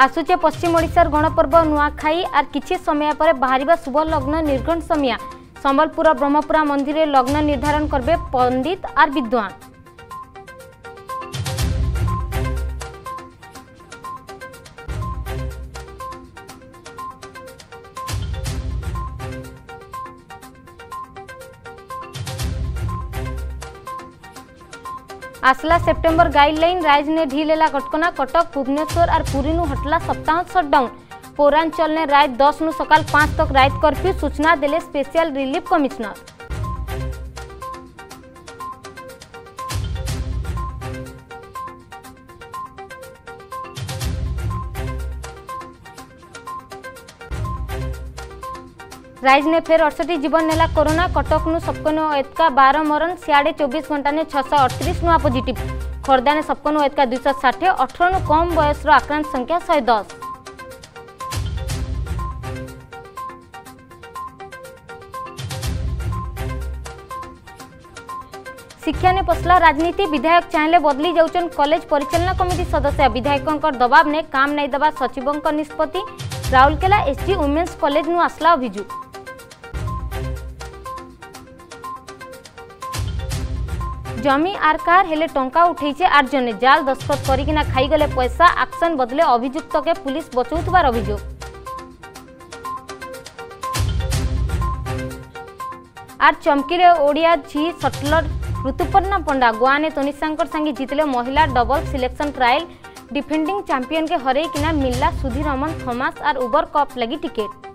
आसुचे पश्चिम ओडिशार गणपर्व नुआखाई आर किछि समय पर बाहरिबा शुभ लग्न निर्गण समिया संबलपुर ब्रह्मपुरा मंदिर लग्न निर्धारण करबे पंडित आर विद्वान। आसला सेप्टेम्बर गाइडलाइन राइज ने ढीलेला कटकना कटक भुवनेश्वर और पुरी नु हटला सप्ताह शटडाउन। पौरांचल ने रात 10 नु सकाल 5 तक रात कर्फ्यू सूचना देले स्पेशल रिलीफ कमिश्नर। राइज ने फेर 68 जीवन नेला कोरोना कटक नु सबकनो एतका 12 मरण सियाड़े 24 घंटा ने 638 नुआ पॉजिटिव। खोर्धा ने सबकनो एतका 260 18 नु कम बयस रो आक्रांत संख्या 110। शिक्षा ने पसला राजनीति विधायक चाहेले बदली जाउचन कॉलेज परिचालना कमिटी सदस्य। विधायकंकर दबाव ने काम नै दबा सचिवंक निष्पत्ति। राउरकेला एसटी वुमेन्स कॉलेज नु आसला अभियोग। जमी आर कार हेले टंका उठेचे 8 जने जाल दस्खत करिकिना खाईगले पैसा। एक्शन बदले अभियुक्त के पुलिस बचाउतबार अभियोग। आर चमकीले ओडिया झी सटलर ऋतुपर्णा पंडा गोवा ने तनिषांकर संगे जीतले महिला double selection trial. Defending champion के हरई किना मिलला सुधीरमन थॉमस और उबर कप लगी टिकेट।